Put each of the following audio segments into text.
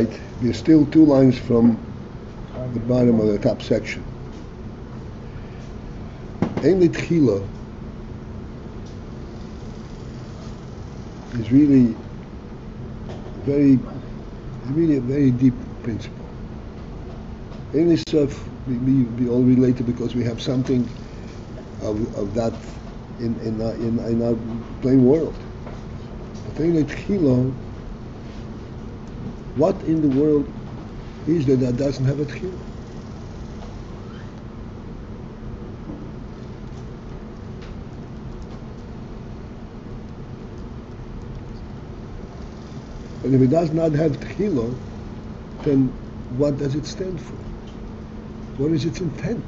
like, there's still two lines from the bottom of the top section. Ein Litchila is really a very deep principle. Ein Lissof, we all relate to because we have something of that in our plain world. But Ein Litchila, what in the world is there that doesn't have a tchila? And if it does not have tchila, then what does it stand for? What is its intent?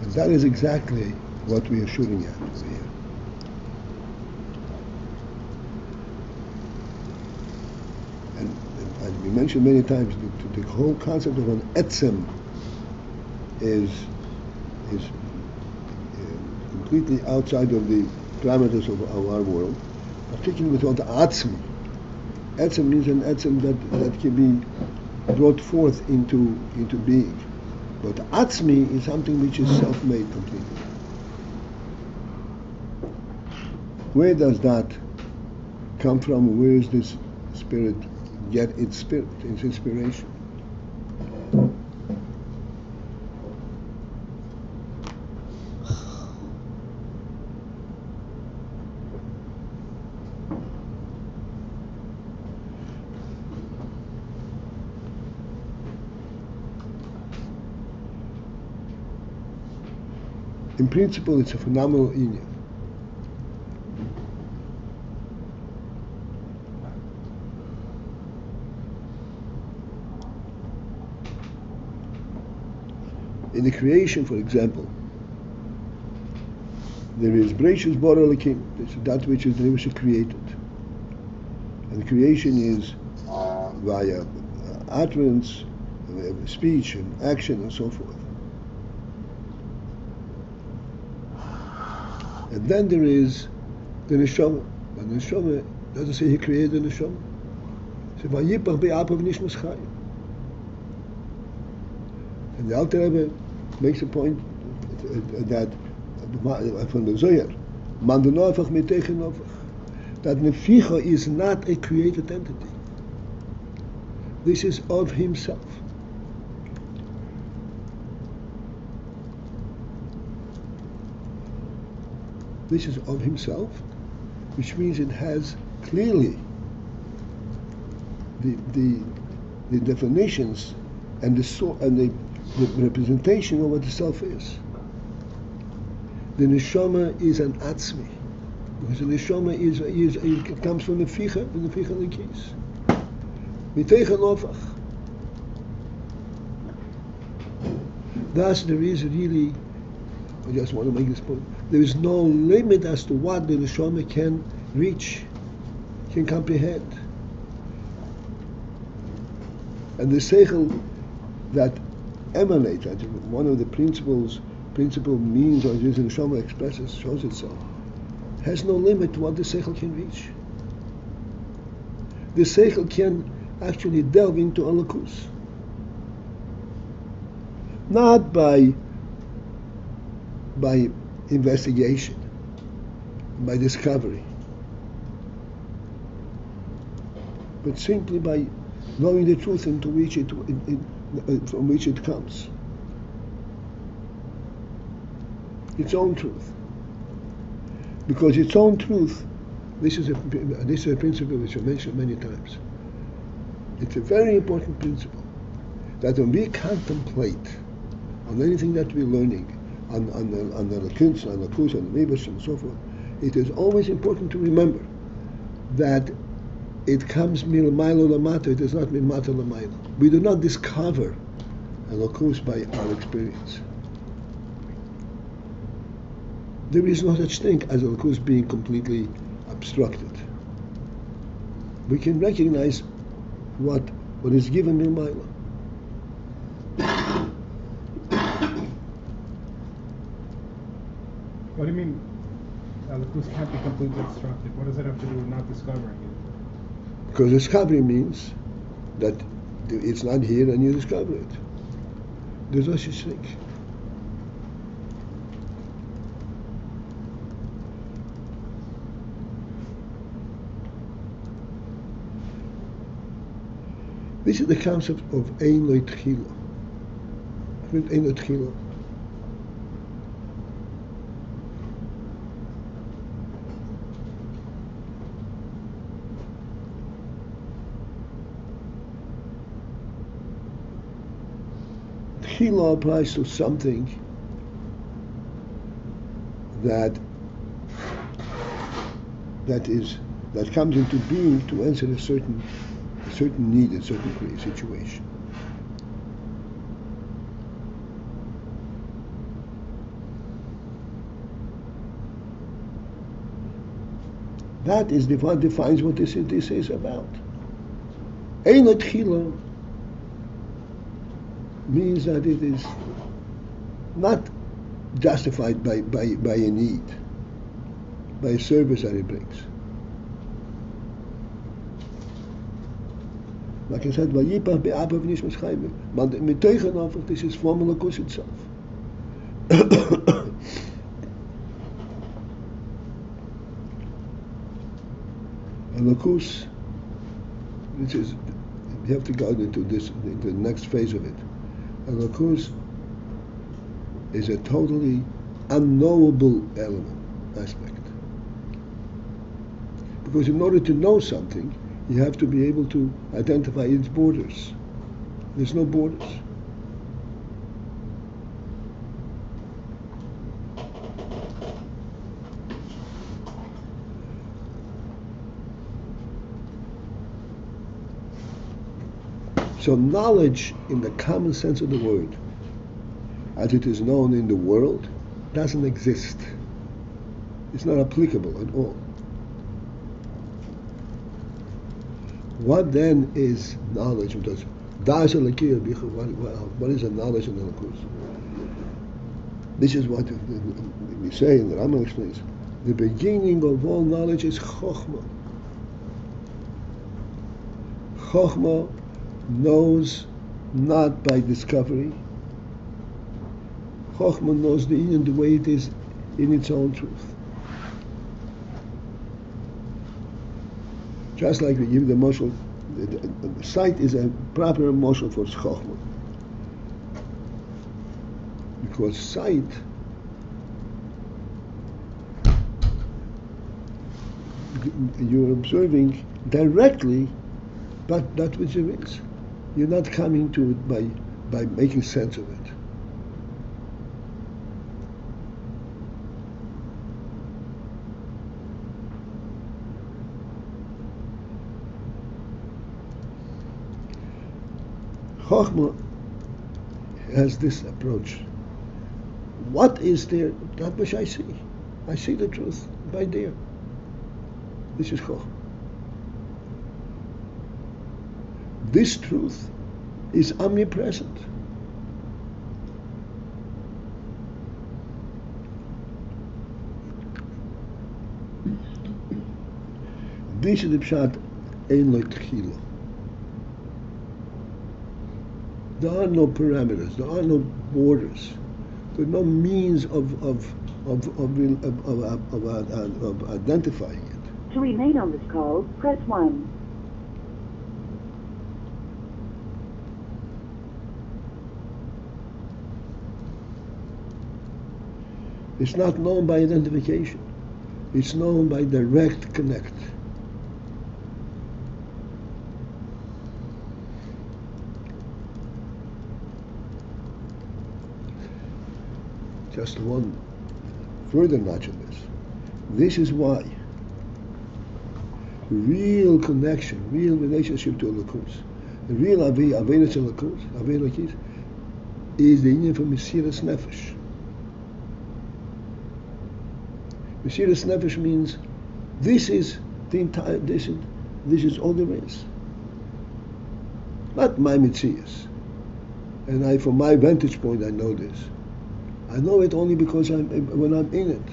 And that is exactly what we are shooting at over here. And as we mentioned many times, the whole concept of an etzem is completely outside of the parameters of our world, particularly with what the atzmi. Etzem means an etzem that can be brought forth into being. But atzmi is something which is self-made completely. Where does that come from? Where is this spirit get its spirit, its inspiration? In principle, it's a phenomenal union. In the creation, for example, there is Breishis bara Elokim, that which is created. And creation is via utterance, speech, and action, and so forth. And then there is the Neshama. But the Neshama doesn't say he created the Neshama. It says, Vayipach be'apav nishmas chayim. And the Alter Rebbe makes a point that from the Zohar, Man denofach miteichen nofach, that Neficha is not a created entity. This is of himself. This is of himself, which means it has clearly the definitions and the representation of what the self is. The neshama is an atzmi, because the neshama it comes from the ficha lekis. Miteichen nofach. Thus, there is really. I just want to make this point. There is no limit as to what the neshama can reach, can comprehend. And the seichel that emanates, that one of the principal means of using the neshama expresses, shows itself, has no limit to what the seichel can reach. The seichel can actually delve into alakus, not by investigation, by discovery, but simply by knowing the truth into which from which it comes, its own truth. Because its own truth, this is a principle which I mentioned many times. It's a very important principle that when we contemplate on anything that we're learning, on the Lakints, on the Kus, on the Nibus, and so forth, it is always important to remember that it comes milmailo lamata, it is not milmata lamayla. We do not discover a Lakus by our experience. There is no such thing as a Lakus being completely obstructed. We can recognize what is given milmaila. What do you mean Now, the proof can't be completely destructive. What does that have to do with not discovering it? Because discovery means that it's not here and you discover it. There's no such thing. This is the concept of Ein Lo Tchila. Ein Lo Tchila. Tchila applies to something that comes into being to answer a certain need, a certain situation. That is what defines what this is about. Ein Lo Tchila means that it is not justified by a need, by a service that it brings. Like I said, Vayipach be'abav nishmas chayim. But miteichenavach, this is from Malchus itself. And Malchus, this is, you have to go into this, into the next phase of it. And Malchus is a totally unknowable element, aspect. Because in order to know something, you have to be able to identify its borders. There's no borders. So knowledge, in the common sense of the word, as it is known in the world, doesn't exist. It's not applicable at all. What then is knowledge? Because what is the knowledge in the Malchus? This is what we say, and the Rambam explains. The beginning of all knowledge is Chochmah. Chochmah knows not by discovery. Chochmah knows the in and the way it is in its own truth. Just like we give the mashal, the sight is a proper mashal for Chochmah. Because sight you're observing directly that which it is. You're not coming to it by making sense of it. Chochmah has this approach. What is there? That which I see. I see the truth right there. This is Chochmah. This truth is omnipresent. This is the pshat Ein Lo Tchila. There are no parameters, there are no borders, there are no means of identifying it. To remain on this call, press 1. It's not known by identification, it's known by direct connect. Just one further notch in this. This is why real connection, real relationship to Malchus, the real Avedus in Malchus, is the union for Mesiras Nefesh. Mesiras Nefesh means this is the entire, this is all there is. Not my Metzias. And I, from my vantage point, I know this. I know it only because when I'm in it.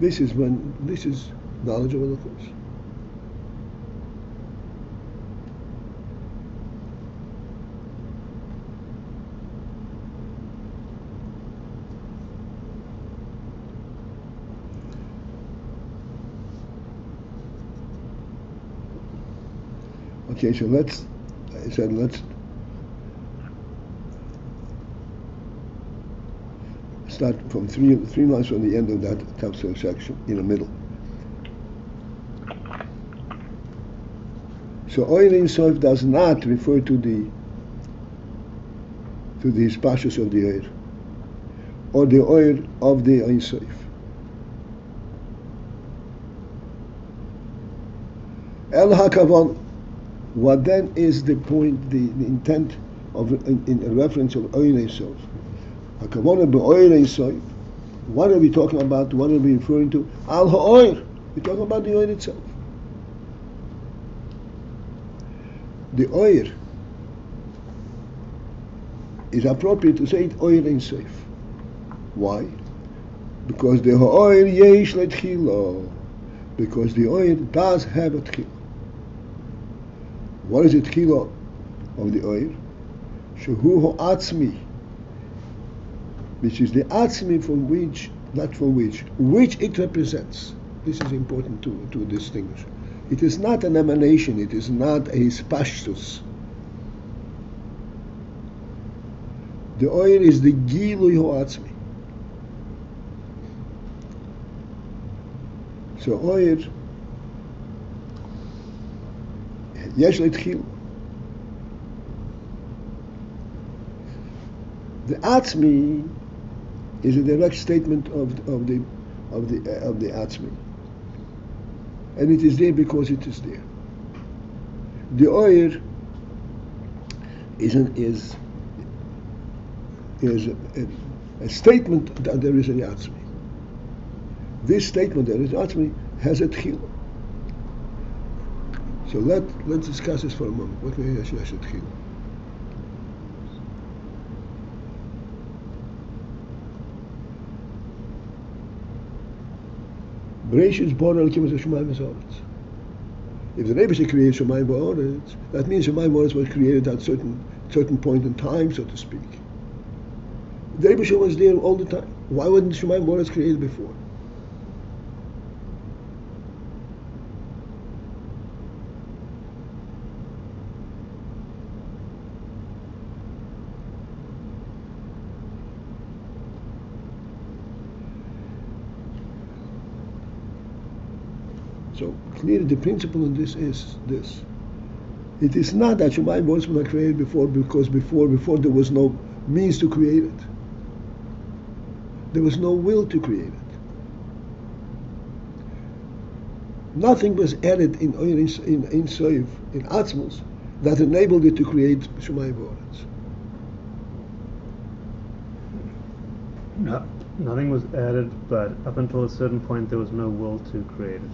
This is knowledge of eloquence. Okay, so I said let's start from three lines from the end of that tafsir section in the middle. So Oyer Ein Sof does not refer to the pashtus of the Oyer or the Oyer of the Ein Sof. El Hakavon. What then is the point, the intent of in reference of Oyer Ein Sof? Hakavona beOyer Ein Sof. What are we talking about? What are we referring to? Al HaOyer. We're talking about the Oyer itself. The Oyer is appropriate to say it Oyer Ein Sof. Why? Because the HaOyer yesh le'tchila. Because the Oyer does have a tchila. What is the tchila of the Oyer? Shehu ha'atzmi, which is the atzmi which it represents. This is important to distinguish. It is not an emanation, it is not a spashtus. The Oyer is the gilui ha'atzmi. So Oyer yesh le'tchila. The atzmi is a direct statement of the atzmi, and it is there because it is there. The Oyer is a statement that there is an atzmi. This statement that there is atzmi has a tchila. So let's discuss this for a moment. What means yesh le'tchila? If the Rebbe created Shemayim Va'aretz, that means Shemayim Va'aretz was created at certain point in time, so to speak. The Rebbe was there all the time. Why wasn't Shemayim Va'aretz created before? So clearly the principle in this is this. It is not that Shemayim Va'aretz were not created before, because before there was no means to create it. There was no will to create it. Nothing was added in Oyer Ein Sof, in Atzmos, that enabled it to create Shemayim Va'aretz. No, nothing was added, but up until a certain point there was no will to create it.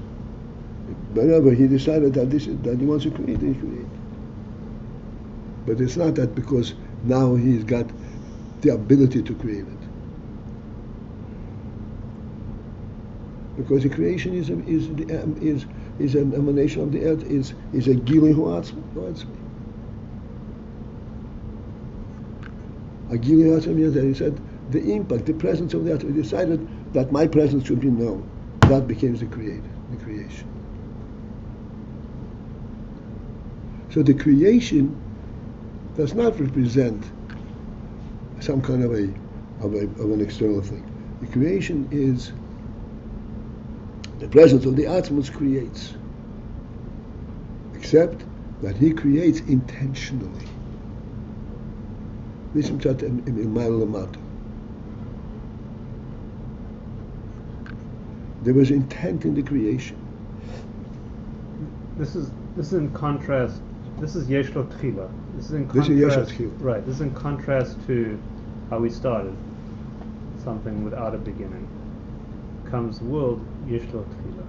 Whenever he decided that he wants to create, he created. But it's not that because now he's got the ability to create it. Because the creation is an emanation of the earth, is a gilui ha'atzmi. A gilui ha'atzmi, that he said, the impact, the presence of the earth. He decided that my presence should be known. That becomes the creation. So the creation does not represent some kind of an external thing. The creation is the presence of the Atmos creates, except that he creates intentionally. This is not in my lamata. There was intent in the creation. This is in contrast. This is yesh le'tchila. This is in contrast. Right. This is in contrast to how we started. Something without a beginning comes the world yesh le'tchila.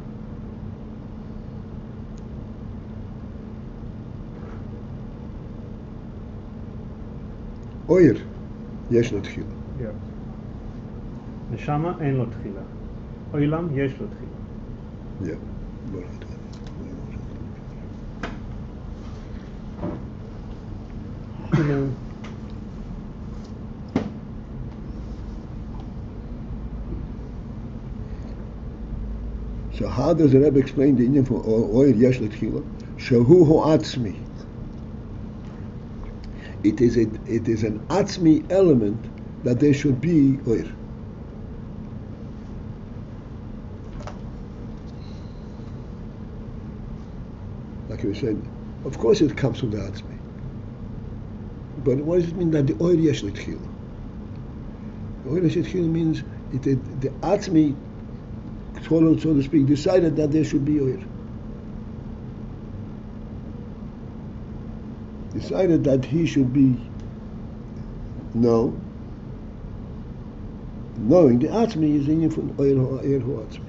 Oyer yesh le'tchila. Yeah. Neshama ein le'tchila. Oilam yesh l'tchila. Yeah. You know, so how does the Rebbe explain the Indian for oil yesh l'tchila? Shehu ho atzmi. It is an atzmi element that there should be oil. Like we said, of course it comes from the atzmi. But what does it mean that the oil yesh l'tchila? The oil yesh l'tchila means the atzmi, so to speak, decided that there should be oil. Decided that he should be known. Knowing the atzmi is in from oil or atzmi.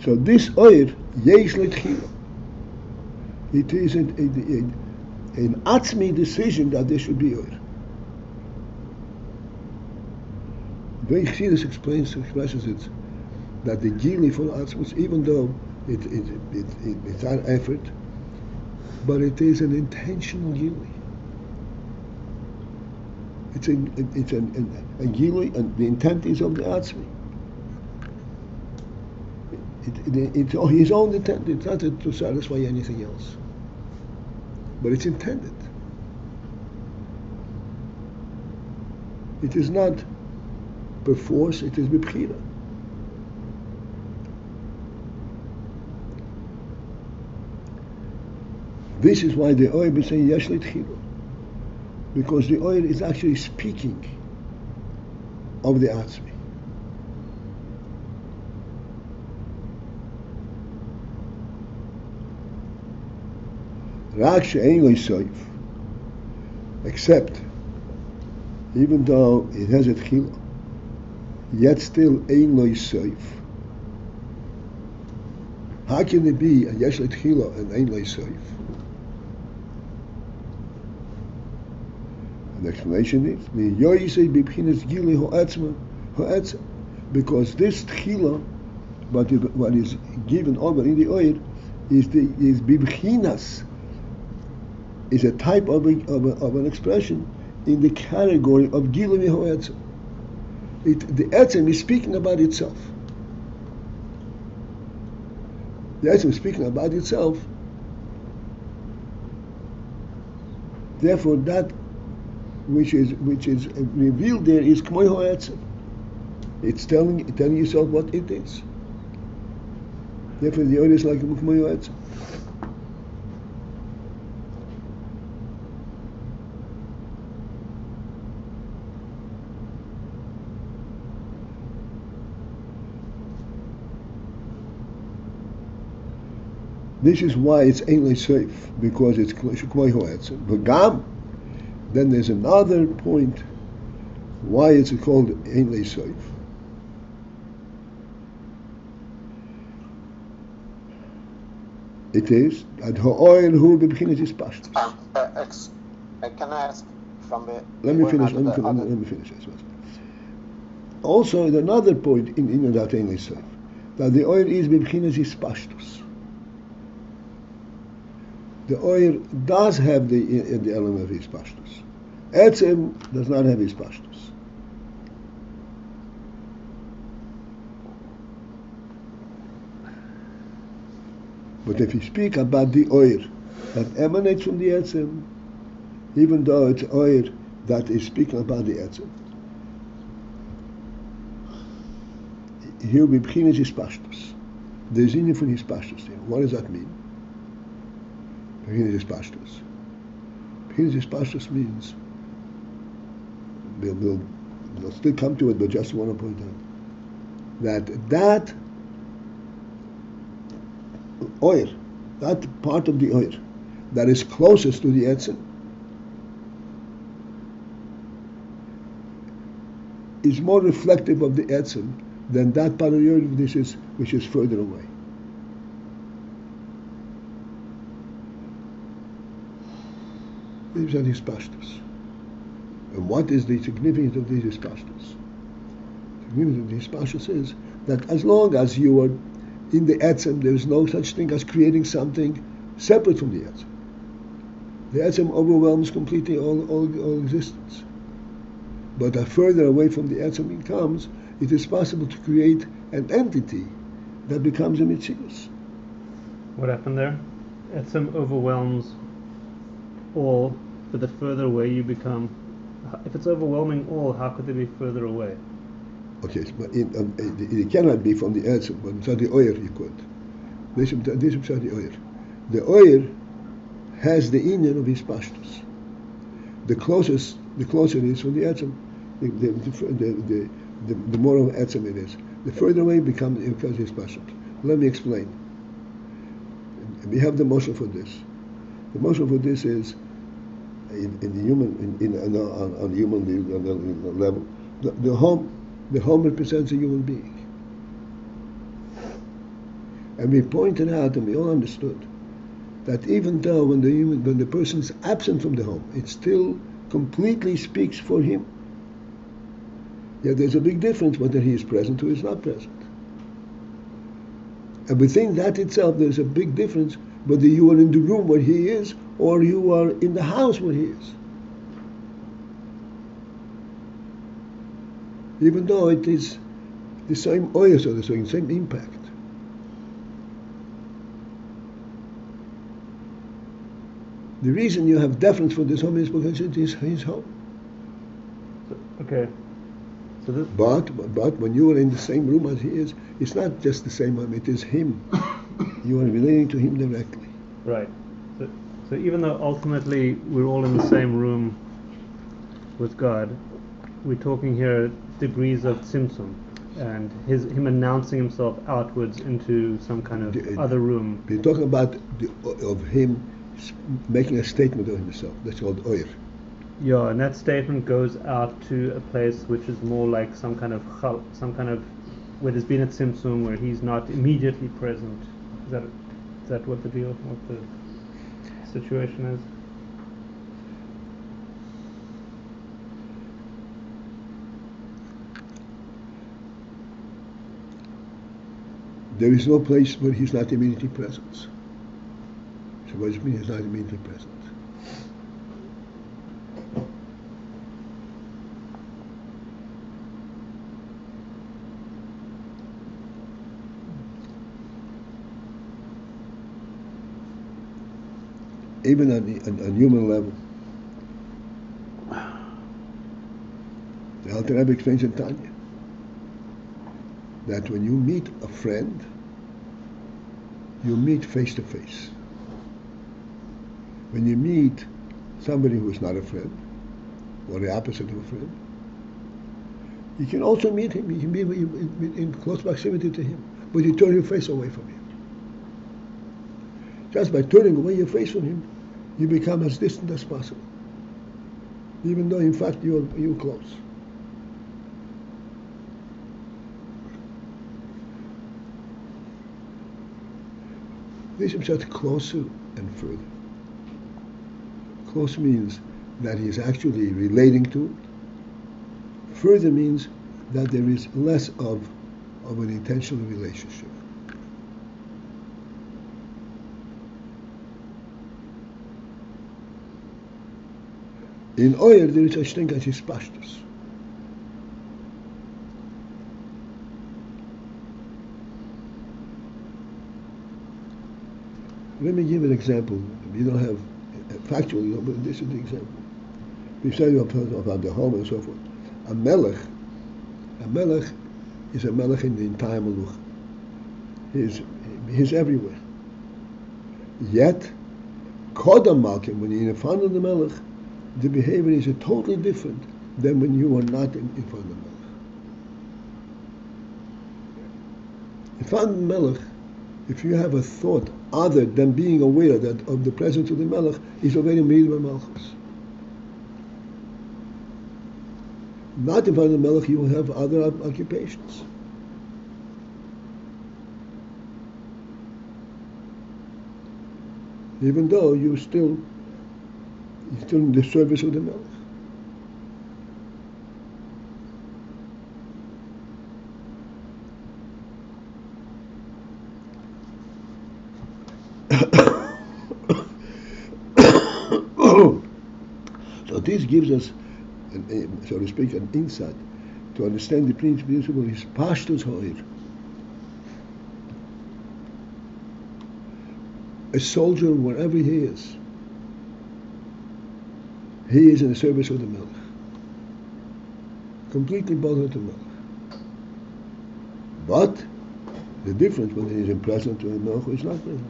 So this oil yesh l'tchila. It is an atzmi decision that there should be oil. The way Chassidus expresses it, that the gili for atzmos, even though it's an effort, but it is an intentional gili. It's a gili, and the intent is of the atzmi. It's his own intent. It's not to satisfy anything else, but it's intended. It is not perforce, it is b'bchira. This is why the oil is saying yesh l'tchila, because the oil is actually speaking of the atzmi. Rak she'ein lo yisoyf, except even though it has a tchila, yet still ein lo yisoyf. How can it be a yesh l'tchila and ein lo yisoyf? The explanation is because this tchila, what is given over in the oil, is bibchinas, is a type of an expression in the category of gilui ho'etzem. The etzem is speaking about itself. The etzem is speaking about itself. Therefore, that which is revealed there is k'moi ho'etzem. It's telling yourself what it is. Therefore, the oil is like k'moi ho'etzem. This is why it's ain't safe, because it's k'moi ho'etzem. But gam, then there's another point why it's called ain't safe. It is that ha'oil hu b'bchinas ispashtus. Can I ask from the? Let me finish. Also, another point in that ain't safe, that the oil is b'bchinas ispashtus. The oil does have the element of his pashtus. Etzem does not have his pashtus. But if you speak about the oil that emanates from the etzem, even though it's oil that is speaking about the etzem, he will be b'chinas his pashtus. There is enough in his pashtus there. What does that mean? B'chinas ispashtus. B'chinas ispashtus means, we'll still come to it, but just want to point out that oil, that part of the oil that is closest to the etzem, is more reflective of the etzem than that part of the oil which is further away. These are these pashtas. And what is the significance of these pashtas? The significance of these pashtas is that as long as you are in the etzem, there is no such thing as creating something separate from the etzem. The etzem overwhelms completely all existence. But the further away from the etzem it comes, it is possible to create an entity that becomes a mitzius. What happened there? Etzem overwhelms all, but the further away you become. If it's overwhelming all, how could they be further away? Okay, but it cannot be from the etzem, but inside the oyer you could. This is the oyer. The oyer has the inyan of his pashtus. The closer it is from the etzem, the more of etzem it is. The further away becomes his pashtus. Let me explain. We have the motion for this. The motion for this is on the human level. The home represents a human being. And we pointed out, and we all understood, that even though when the person is absent from the home, it still completely speaks for him. Yet there's a big difference whether he is present or is not present. And within that itself, there's a big difference whether you are in the room where he is or you are in the house where he is. Even though it is the same oyos, or the same impact. The reason you have deference for this home is because it is his home. Okay. So this but when you are in the same room as he is, it's not just the same home, it is him. You are relating to him directly. Right. So even though ultimately we're all in the same room with God, we're talking here degrees of tzimtzum, and him announcing himself outwards into some kind of other room. We're talking about of him making a statement of himself. That's called oyer. Yeah, and that statement goes out to a place which is more like some kind of chal, some kind of where there's been a tzimtzum, where he's not immediately present. Is that what the deal? What the situation is? There is no place where he's not immediately present. So what does it mean he's not immediately present? Even on human level. The Alter Rebbe explains in Tanya that when you meet a friend, you meet face to face. When you meet somebody who is not a friend, or the opposite of a friend, you can also meet him, you can be in close proximity to him, but you turn your face away from him. Just by turning away your face from him, you become as distant as possible, even though in fact you're close. This is just closer and further. Close means that he is actually relating to. Further means that there is less of an intentional relationship. In Oyer, there is such thing as his pashtus. Let me give an example. We don't have factually, but this is the example. We've said about the home and so forth. A melech is a melech in the entire maluch. He's everywhere. Yet, kodam malkim, when you're in front of the melech, the behavior is totally different than when you are not in front of the melech. In front of the melech, if you have a thought other than being aware that of the presence of the melech, is already made by malchus. Not in front of the melech, you will have other occupations. Even though you still He's still in the service of the milk. So this gives us, so to speak, an insight to understand the principle is pashtus ha'ir. A soldier, wherever he is, in the service of the milk, completely bothered to milk. But the difference when he is present to the milk is not present.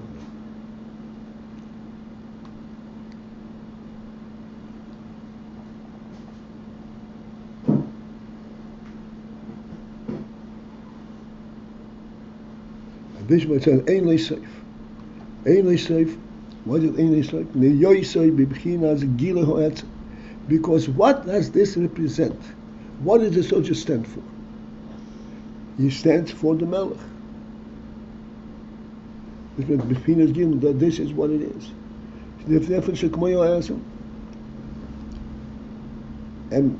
And this might sound ainly safe. English life, what is English life? Because what does this represent? What does the soldier stand for? He stands for the Melech. This is what it is. And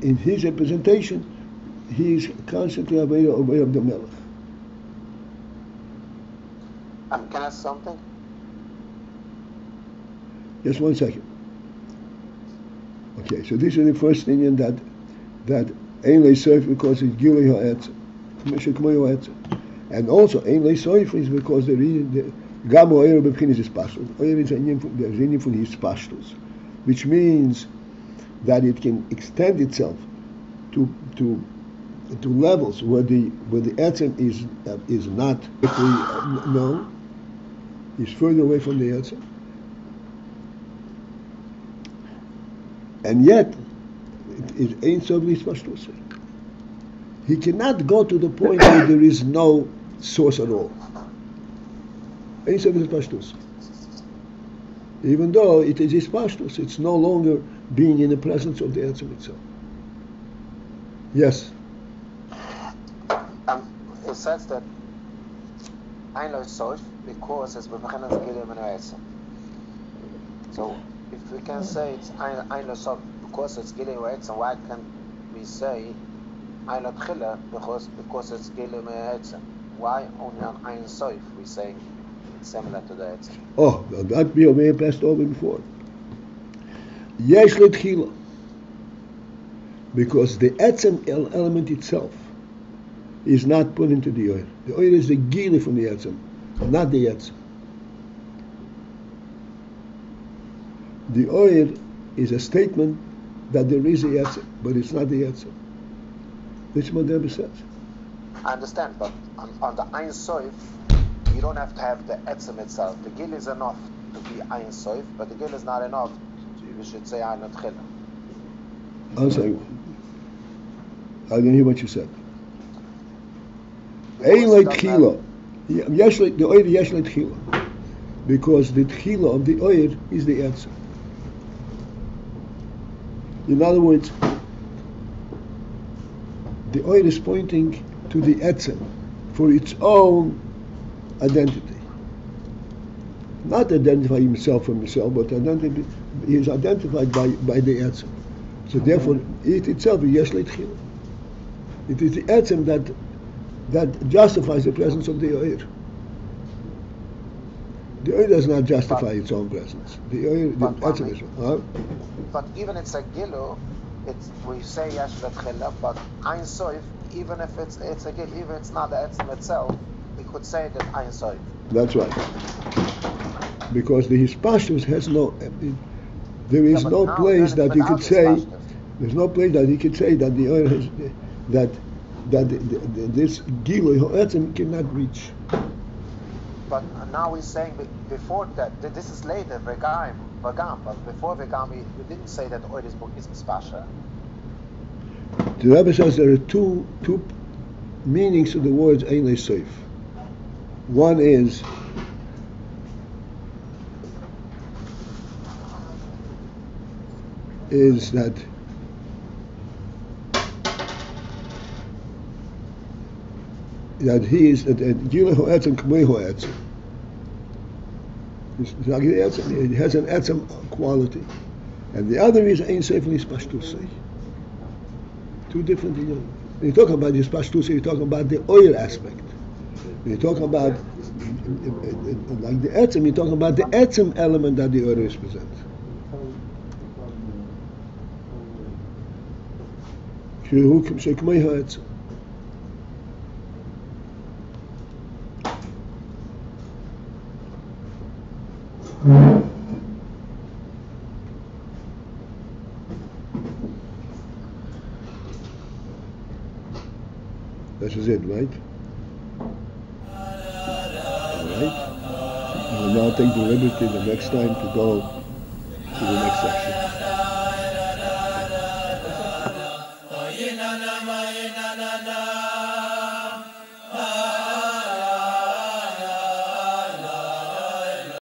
in his representation, he is constantly aware of the Melech. Can I ask something? Just 1 second. Okay, so this is the first thing in that Ein Leisoif, because it's Gilui Ha'etz, and also Ein Leisoif is because the reason Gam Oyer Bebchinas is Pashtus. Oyer is the from his Pashtus, which means that it can extend itself to levels where the Etzem is not known. He's further away from the Etzem. And yet, it ain't so much. He cannot go to the point where there is no source at all. Ain't so much. Even though it is his pashtus, it's no longer being in the presence of the Etzem itself. Yes? It says that I know soif because it's b'mechanaz gilim and etzem. So if we can say it's I know soif because it's gilim and etzem, why can't we say I know tchila because it's gilim and etzem? Why only on I know soif we say similar to the etzem? Oh, that we have passed over before. Yesh le tchila, because the etzem element itself is not put into the oil. The oil is the gili from the etzem, not the etzem. The oil is a statement that there is a etzem, but it's not the etzem. This is what the Rebbe says. I understand, but on the Ein Sof, you don't have to have the etzem itself. The gili is enough to be Ein Sof, but the gili is not enough. We should say Ein Tchila. I'm sorry. I didn't hear what you said. The oil yesh le tchila, because the tchila of the oil is the etzem. In other words, the oil is pointing to the etzem for its own identity, not identify himself from himself, but he is identified by the etzem. So therefore, it itself is yesh le tchila. It is the etzem that justifies the presence of the oir. The oir does not justify its own presence. The oir, but even it's a gilu, we say yesh l'tchila, but Ein Sof, even if it's a gilu, even if it's not the etzem itself, we could say that Ein Sof. That's right. Because the hispashtus has no, there's no place that he could say that the oir has, that this Gilui Ha'etzem cannot reach. But now we're saying before that this is later, Vegam, but before Vegam, we didn't say that oil is Mispasha. The Rebbe says there are two meanings to the words Ein Leisoif. One is that he is that Gilui Ha'etzem K'mei Ha'etzem. It has an atom quality. And the other is Ein Sof Nishpashtusei. Two different things. When you talk about Nishpashtusei, you're talking about the oil aspect. When you talk about like the atom, you're talking about the atom element that the oil represents. That is it, right? Alright. I will now take the liberty the next time to go to the next section.